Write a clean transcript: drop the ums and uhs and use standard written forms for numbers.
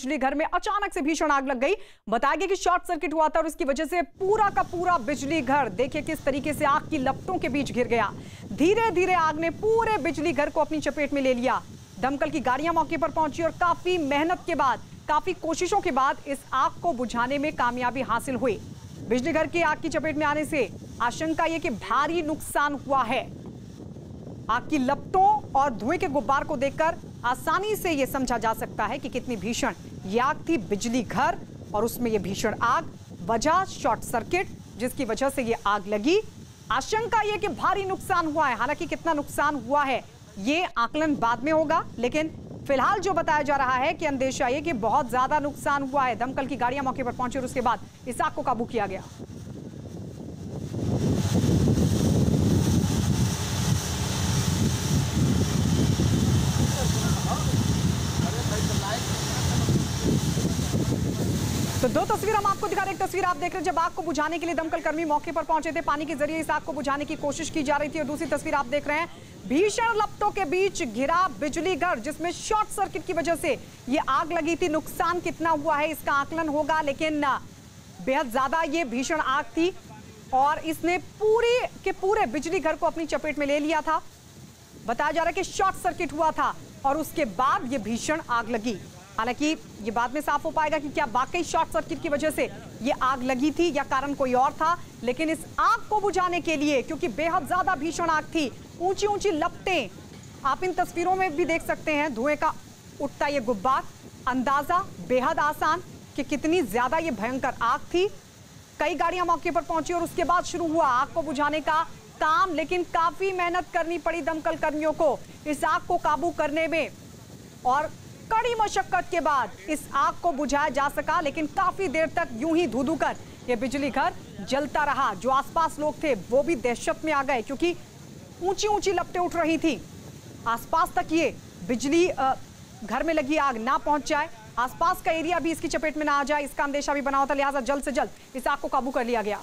बिजली घर में अचानक से भीषण आग लग गई। बताया गया कि शॉर्ट सर्किट हुआ था और इसकी वजह से पूरा का पूरा बिजली घर देखिए किस तरीके से आग की लपटों के बीच घिर गया। धीरे धीरे आग ने पूरे बिजली घर को अपनी चपेट में ले लिया। दमकल की गाड़ियां मौके पर पहुंची और काफी मेहनत के बाद, काफी कोशिशों के बाद इस आग को बुझाने में कामयाबी हासिल हुई। बिजली घर की आग की चपेट में आने से आशंका ये कि भारी नुकसान हुआ है। आग की लपटों और धुएं के गुब्बार को देखकर आसानी से यह समझा जा सकता है कि कितनी भीषण यह आग थी। बिजली घर और उसमें यह भीषण आग, वजह शॉर्ट सर्किट जिसकी वजह से यह आग लगी। आशंका यह कि भारी नुकसान हुआ है। हालांकि कितना नुकसान हुआ है ये आकलन बाद में होगा, लेकिन फिलहाल जो बताया जा रहा है कि अंदेशा यह कि बहुत ज्यादा नुकसान हुआ है। दमकल की गाड़ियां मौके पर पहुंची और उसके बाद इस आग को काबू किया गया। तो दो तस्वीर हम आपको दिखा रहे हैं। एक तस्वीर आप देख रहे हैं जब आग को बुझाने के लिए दमकल कर्मी मौके पर पहुंचे थे, पानी के जरिए इस आग को बुझाने की कोशिश की जा रही थी। और दूसरी तस्वीर आप देख रहे हैं भीषण लपटों के बीच घिरा बिजली घर जिसमें शॉर्ट सर्किट की वजह से ये आग लगी थी। नुकसान कितना हुआ है इसका आकलन होगा, लेकिन बेहद ज्यादा ये भीषण आग थी और इसने पूरे के पूरे बिजली घर को अपनी चपेट में ले लिया था। बताया जा रहा है कि शॉर्ट सर्किट हुआ था और उसके बाद ये भीषण आग लगी। हालांकि ये बाद में साफ हो पाएगा कि क्या वाकई शॉर्ट सर्किट की वजह से ये आग लगी थी या कारण कोई और था, लेकिन इस आग को बुझाने के लिए, क्योंकि बेहद ज्यादा भीषण आग थी, ऊंची ऊंची लपटें आप इन तस्वीरों में भी देख सकते हैं। धुएं का उठता ये गुब्बार, अंदाजा बेहद आसान कि कितनी ज्यादा ये भयंकर आग थी। कई गाड़ियां मौके पर पहुंची और उसके बाद शुरू हुआ आग को बुझाने का काम, लेकिन काफी मेहनत करनी पड़ी दमकल कर्मियों को इस आग को काबू करने में। और कड़ी मशक्कत के बाद इस आग को बुझाया जा सका, लेकिन काफी देर तक यूं ही धूधू कर ये बिजली घर जलता रहा। जो आसपास लोग थे वो भी दहशत में आ गए क्योंकि ऊंची ऊंची लपटें उठ रही थी। आसपास तक ये बिजली घर में लगी आग ना पहुंच जाए, आसपास का एरिया भी इसकी चपेट में ना आ जाए, इसका अंदेशा भी बना होता। लिहाजा जल्द से जल्द इस आग को काबू कर लिया गया।